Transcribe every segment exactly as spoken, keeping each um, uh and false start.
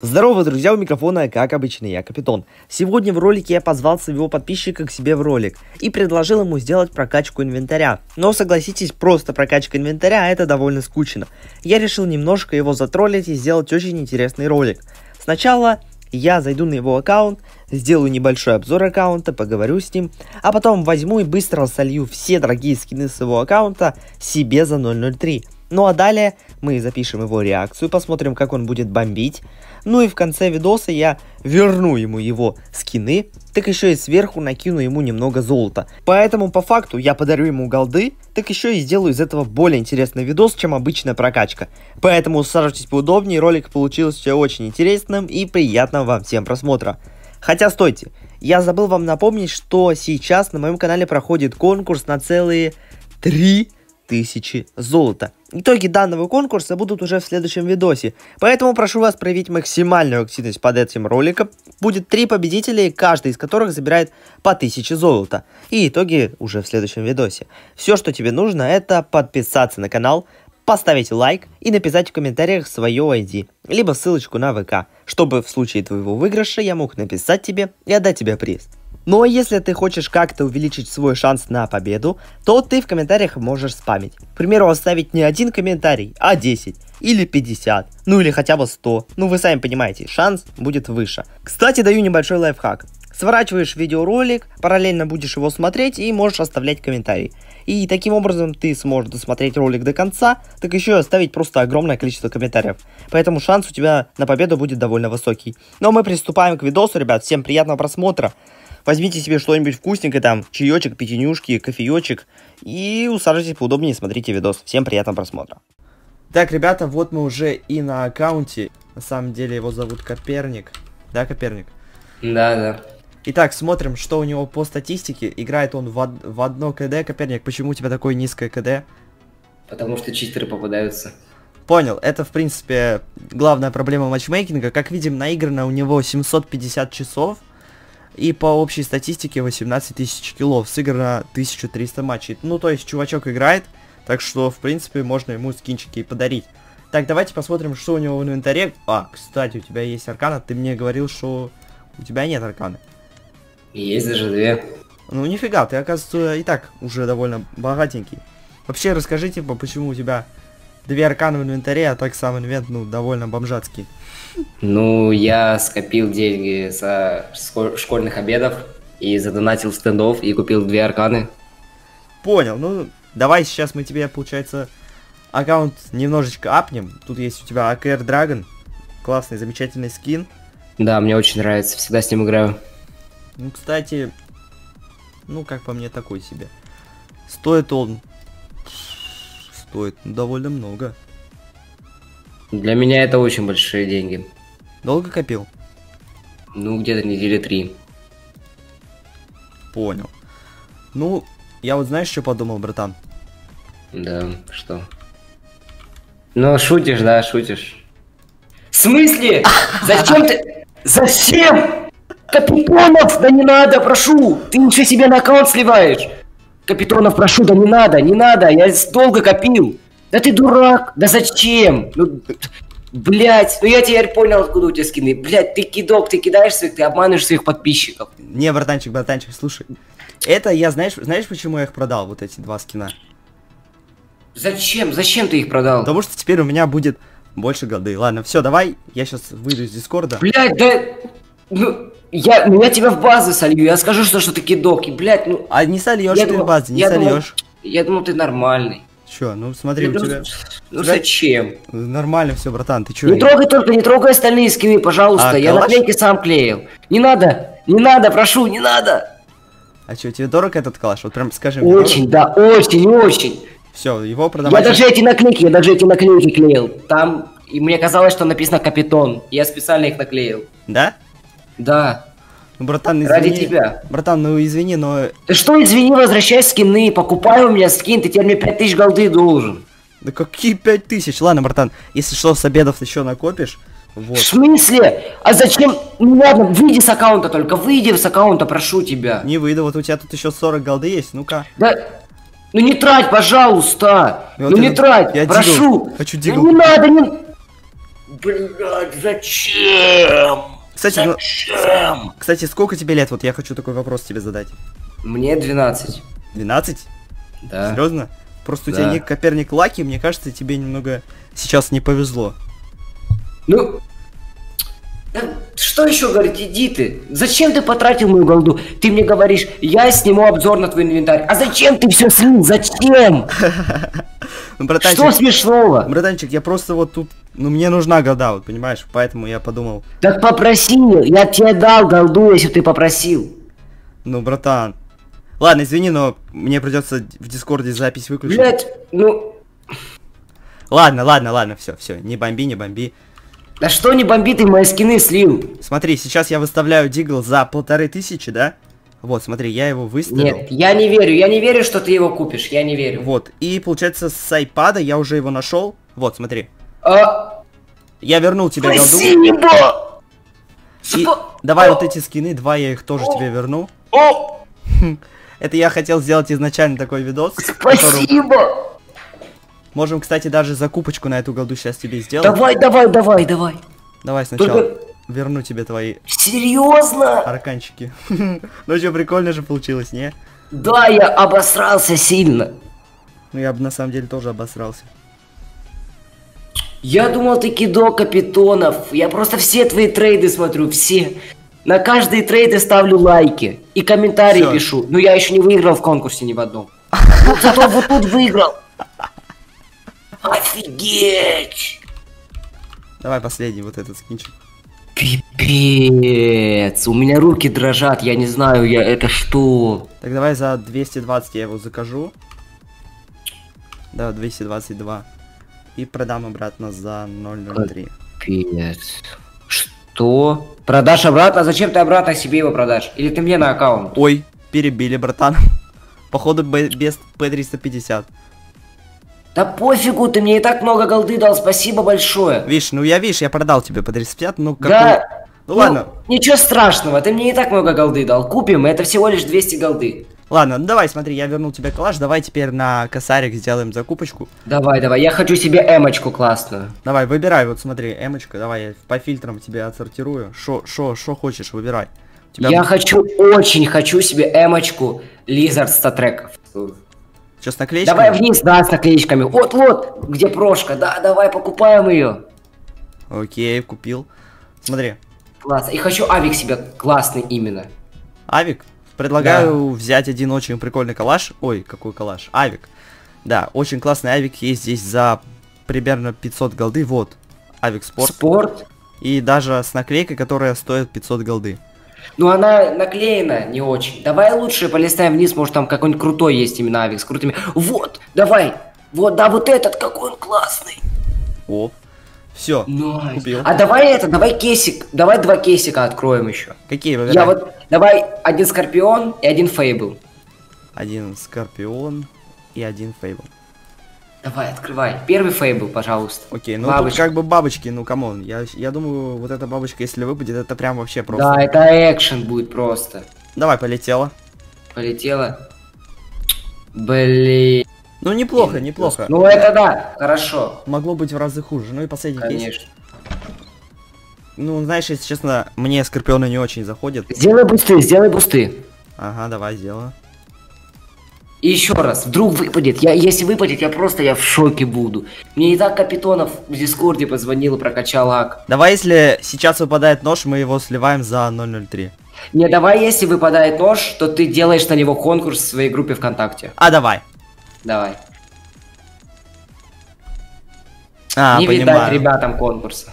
Здорово, друзья, у микрофона, как обычно, я Капитон. Сегодня в ролике я позвал своего подписчика к себе в ролик и предложил ему сделать прокачку инвентаря. Но согласитесь, просто прокачка инвентаря это довольно скучно. Я решил немножко его затроллить и сделать очень интересный ролик. Сначала я зайду на его аккаунт, сделаю небольшой обзор аккаунта, поговорю с ним, а потом возьму и быстро солью все дорогие скины с его аккаунта себе за ноль ноль три. Ну а далее мы запишем его реакцию, посмотрим, как он будет бомбить. Ну и в конце видоса я верну ему его скины, так еще и сверху накину ему немного золота. Поэтому по факту я подарю ему голды, так еще и сделаю из этого более интересный видос, чем обычная прокачка. Поэтому сажайтесь поудобнее, ролик получился очень интересным и приятного вам всем просмотра. Хотя стойте, я забыл вам напомнить, что сейчас на моем канале проходит конкурс на целые три тысячи золота. Итоги данного конкурса будут уже в следующем видосе, поэтому прошу вас проявить максимальную активность под этим роликом. Будет три победителя, каждый из которых забирает по тысяче золота. И итоги уже в следующем видосе. Все, что тебе нужно, это подписаться на канал, поставить лайк и написать в комментариях свое ай ди, либо ссылочку на вэ ка, чтобы в случае твоего выигрыша я мог написать тебе и отдать тебе приз. Ну а если ты хочешь как-то увеличить свой шанс на победу, то ты в комментариях можешь спамить. К примеру, оставить не один комментарий, а десять, или пятьдесят, ну или хотя бы сто. Ну вы сами понимаете, шанс будет выше. Кстати, даю небольшой лайфхак. Сворачиваешь видеоролик, параллельно будешь его смотреть и можешь оставлять комментарий. И таким образом ты сможешь досмотреть ролик до конца, так еще и оставить просто огромное количество комментариев. Поэтому шанс у тебя на победу будет довольно высокий. Но мы приступаем к видосу, ребят, всем приятного просмотра. Возьмите себе что-нибудь вкусненькое, там, чаечек, пятенюшки, кофеечек, и усаживайтесь поудобнее и смотрите видос. Всем приятного просмотра. Так, ребята, вот мы уже и на аккаунте. На самом деле его зовут Коперник. Да, Коперник? Да, да. Итак, смотрим, что у него по статистике. Играет он в, од в одно КД, Коперник. Почему у тебя такое низкое КД? Потому что читеры попадаются. Понял, это, в принципе, главная проблема матчмейкинга. Как видим, наиграно у него семьсот пятьдесят часов. И по общей статистике восемнадцать тысяч киллов, сыграно тысяча триста матчей. Ну, то есть, чувачок играет, так что, в принципе, можно ему скинчики и подарить. Так, давайте посмотрим, что у него в инвентаре. А, кстати, у тебя есть аркана. Ты мне говорил, что у тебя нет арканы. Есть даже две. Ну, нифига, ты, оказывается, и так уже довольно богатенький. Вообще, расскажите, почему у тебя две арканы в инвентаре, а так сам инвент, ну, довольно бомжатский. Ну, я скопил деньги со школьных обедов и задонатил стендов и купил две арканы. Понял, ну, давай сейчас мы тебе, получается, аккаунт немножечко апнем. Тут есть у тебя а ка эр Dragon, классный, замечательный скин. Да, мне очень нравится, всегда с ним играю. Ну, кстати, ну, как по мне, такой себе. Стоит он... Стоит довольно много. Для меня это очень большие деньги. Долго копил? Ну, где-то недели три. Понял. Ну, я вот знаешь, что подумал, братан? Да, что? Ну, шутишь, да, шутишь. В смысле? Зачем ты? Зачем? Капитонов, да не надо, прошу! Ты ничего себе на аккаунт сливаешь! Капитонов, прошу, да не надо, не надо, я долго копил. Да ты дурак, да зачем? Ну, блять, ну я теперь понял, откуда у тебя скины. Блять, ты кидок, ты кидаешь своих, ты обманываешь своих подписчиков. Не, братанчик, братанчик, слушай. Это я, знаешь, знаешь, почему я их продал, вот эти два скина? Зачем, зачем ты их продал? Потому что теперь у меня будет больше голды. Ладно, все, давай, я сейчас выйду из дискорда. Блять, да... Ну, я, ну, я тебя в базы солью, я скажу, что, что ты кидок, и, блядь, ну... А не сольешь ты думал, в базы, не сольешь. Я думал, ты нормальный. Че, ну смотри, я у думал, тебя... Ну тебя... зачем? Нормально все, братан, ты че? Не я... трогай только, не трогай остальные скины, пожалуйста, а, я калаш? Наклейки сам клеил. Не надо, не надо, прошу, не надо. А че, тебе дорог этот калаш? Вот прям скажи мне. Очень, да, очень, очень. Все, его продавать... Я даже эти наклейки, я даже эти наклейки клеил. Там, и мне казалось, что написано Капитон, я специально их наклеил. Да? Да. Ну, братан, извини. Ради тебя. Братан, ну извини, но... Ты что извини, возвращай скины, покупай у меня скин, ты теперь мне пять тысяч голды должен. Да какие пять тысяч? Ладно, братан, если что, с обедов еще накопишь. Вот. В смысле? А зачем? Ну ладно, выйди с аккаунта только, выйди с аккаунта, прошу тебя. Не выйду, вот у тебя тут еще сорок голды есть, ну-ка. Да... Ну не трать, пожалуйста. Вот ну это... не трать, я прошу. Дигл. Хочу дигл. Да не надо, не... Блядь, зачем? Кстати, зачем? Ну, кстати, сколько тебе лет? Вот я хочу такой вопрос тебе задать. Мне двенадцать. двенадцать? Да. Серьезно? Просто да. У тебя ник Коперник Лаки, мне кажется, тебе немного сейчас не повезло. Ну... Что еще говорить, иди ты. Зачем ты потратил мою голду? Ты мне говоришь, я сниму обзор на твой инвентарь. А зачем ты все слил? Зачем? Что смешного? Братанчик, я просто вот тут... Ну мне нужна голда, вот понимаешь? Поэтому я подумал... Так попроси, я тебе дал голду, если бы ты попросил. Ну, братан... Ладно, извини, но мне придется в Дискорде запись выключить. Блять, ну... Ладно, ладно, ладно, все, все, не бомби, не бомби. Да что не бомби, ты мои скины слил. Смотри, сейчас я выставляю Дигл за полторы тысячи, да? Вот, смотри, я его выставил. Нет, я не верю, я не верю, что ты его купишь, я не верю. Вот, и получается с айпада я уже его нашел. Вот, смотри. А... Я вернул тебе голду. И... Давай вот эти скины, два я их тоже тебе верну. Это я хотел сделать изначально такой видос. Спасибо! Можем, кстати, даже закупочку на эту голду сейчас тебе сделать. Давай, давай, давай, давай. Давай сначала Только... верну тебе твои... Серьезно? Арканчики. Ну что, прикольно же получилось, не? Да, я обосрался сильно. Ну я бы на самом деле тоже обосрался. Я думал, ты кидо капитонов. Я просто все твои трейды смотрю, все. На каждый трейд я ставлю лайки. И комментарии Всё. пишу. Но я еще не выиграл в конкурсе ни в одном. Но зато вот тут выиграл. Офигеть! Давай последний вот этот скинчик. Пипец! У меня руки дрожат, я не знаю, я это что? Так давай за двести двадцать я его закажу. Да, двести двадцать два. И продам обратно за ноль ноль три. Пипец. Что? Продашь обратно? Зачем ты обратно себе его продашь? Или ты мне на аккаунт? Ой, перебили, братан. Походу без пэ триста пятьдесят. Да пофигу, ты мне и так много голды дал, спасибо большое. Вишь, ну я, видишь, я продал тебе по триста пятьдесят, ну как... Да, ну, ну ладно. Ничего страшного, ты мне и так много голды дал, купим, это всего лишь двести голды. Ладно, ну давай, смотри, я вернул тебе калаш, давай теперь на косарик сделаем закупочку. Давай, давай, я хочу себе эмочку классную. Давай, выбирай, вот смотри, эмочка, давай, я по фильтрам тебя отсортирую, шо, шо, шо хочешь, выбирай. Тебя я будет... хочу, очень хочу себе эмочку Лизард Стартрек. Что, с наклеечками? Давай вниз, да, с наклеечками. Вот, вот, где прошка, да, давай покупаем ее. Окей, купил. Смотри. Класс, и хочу авик себе классный именно. Авик? Предлагаю да. взять один очень прикольный калаш. Ой, какой калаш, авик. Да, очень классный авик есть здесь за примерно пятьсот голды, вот. Авик спорт. Спорт. И даже с наклейкой, которая стоит пятьсот голды. Ну она наклеена не очень. Давай лучше полистаем вниз, может там какой-нибудь крутой есть именно авик с крутыми. Вот, давай. Вот, да, вот этот, какой он классный. О, все. Nice. А давай это, давай кейсик, давай два кейсика откроем еще. Какие? Выбирай. Я вот, давай один Скорпион и один Фейбл. Один Скорпион и один Фейбл. Давай, открывай. Первый Фейбл, пожалуйста. Окей, ну тут как бы бабочки, ну камон. Я, я думаю, вот эта бабочка, если выпадет, это прям вообще просто. Да, это экшен будет просто. Давай, полетела. Полетела. Блин. Ну неплохо, Блин. неплохо. Ну это да, хорошо. Могло быть в разы хуже. Ну и последний кейс. Конечно. Ну, знаешь, если честно, мне Скорпионы не очень заходят. Сделай бусты, сделай бусты. Ага, давай, сделаю. И еще раз, вдруг выпадет. Я, если выпадет, я просто я в шоке буду. Мне и так Капитонов в Дискорде позвонил и прокачал ак. Давай, если сейчас выпадает нож, мы его сливаем за ноль ноль три. Не, давай, если выпадает нож, то ты делаешь на него конкурс в своей группе ВКонтакте. А, давай. Давай. А, не понимаю. Видать ребятам конкурса.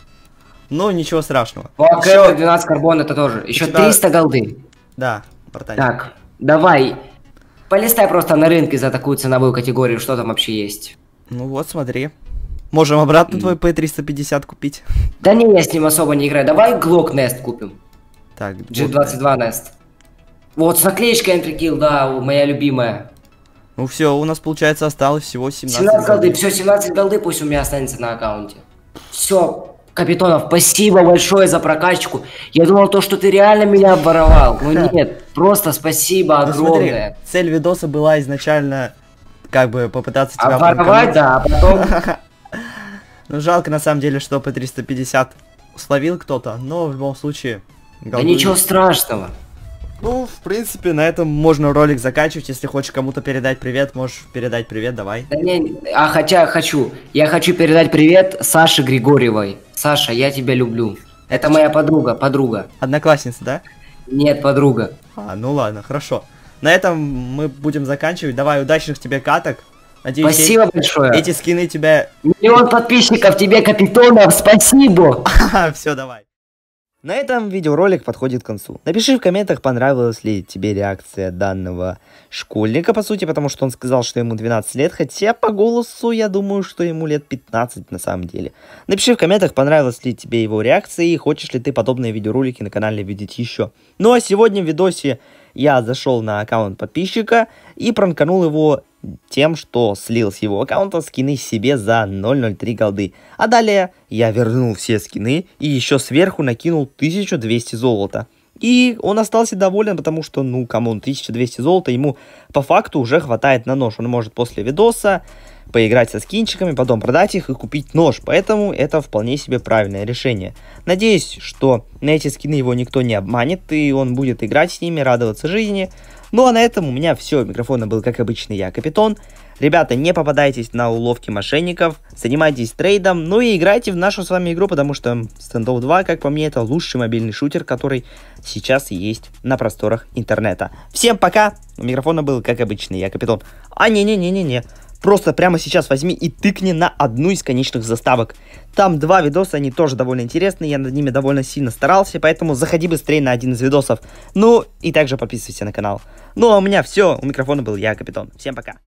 Ну, ничего страшного. Ок, еще... это двенадцать карбон, это тоже. Еще тебя... триста голды. Да, братан. Так, давай. Полистай просто на рынке за такую ценовую категорию, что там вообще есть. Ну вот, смотри. Можем обратно mm. твой пэ триста пятьдесят купить. Да не, я с ним особо не играю. Давай Glock Nest купим. Так, джи двадцать два Nest. Вот, с наклеечкой Entry Kill, да, моя любимая. Ну все, у нас получается осталось всего семнадцать. семнадцать голды, все, семнадцать голды пусть у меня останется на аккаунте. Все. Капитонов, спасибо большое за прокачку. Я думал, то, что ты реально меня обворовал. Ну нет, просто спасибо огромное. Ну, смотри, цель видоса была изначально, как бы, попытаться тебя обворовать, да, а потом... Ну, жалко, на самом деле, что пэ триста пятьдесят словил кто-то, но в любом случае... Да ничего страшного. Ну, в принципе, на этом можно ролик заканчивать. Если хочешь кому-то передать привет, можешь передать привет, давай. Да не, а хотя хочу. Я хочу передать привет Саше Григорьевой. Саша, я тебя люблю. Это моя подруга, подруга. Одноклассница, да? Нет, подруга. А, ну ладно, хорошо. На этом мы будем заканчивать. Давай, удачных тебе каток. Надеюсь, спасибо эти, большое. Эти скины тебя... Миллион подписчиков тебе, Капитонов, спасибо. Все, давай. На этом видеоролик подходит к концу. Напиши в комментах, понравилась ли тебе реакция данного школьника, по сути, потому что он сказал, что ему двенадцать лет, хотя по голосу я думаю, что ему лет пятнадцать на самом деле. Напиши в комментах, понравилась ли тебе его реакция и хочешь ли ты подобные видеоролики на канале видеть еще. Ну а сегодня в видосе я зашел на аккаунт подписчика и пранканул его тем, что слил с его аккаунта скины себе за ноль ноль три голды. А далее я вернул все скины и еще сверху накинул тысячу двести золота. И он остался доволен, потому что, ну, камон, тысяча двести золота ему по факту уже хватает на нож. Он может после видоса поиграть со скинчиками, потом продать их и купить нож. Поэтому это вполне себе правильное решение. Надеюсь, что на эти скины его никто не обманет, и он будет играть с ними, радоваться жизни. Ну а на этом у меня все. Микрофон был, как обычно, я, Капитон. Ребята, не попадайтесь на уловки мошенников, занимайтесь трейдом, ну и играйте в нашу с вами игру, потому что Standoff два, как по мне, это лучший мобильный шутер, который сейчас есть на просторах интернета. Всем пока! У микрофона был, как обычно, я, Капитон. А не-не-не-не-не, просто прямо сейчас возьми и тыкни на одну из конечных заставок. Там два видоса, они тоже довольно интересные, я над ними довольно сильно старался, поэтому заходи быстрее на один из видосов. Ну и также подписывайся на канал. Ну а у меня все, у микрофона был я, Капитон. Всем пока!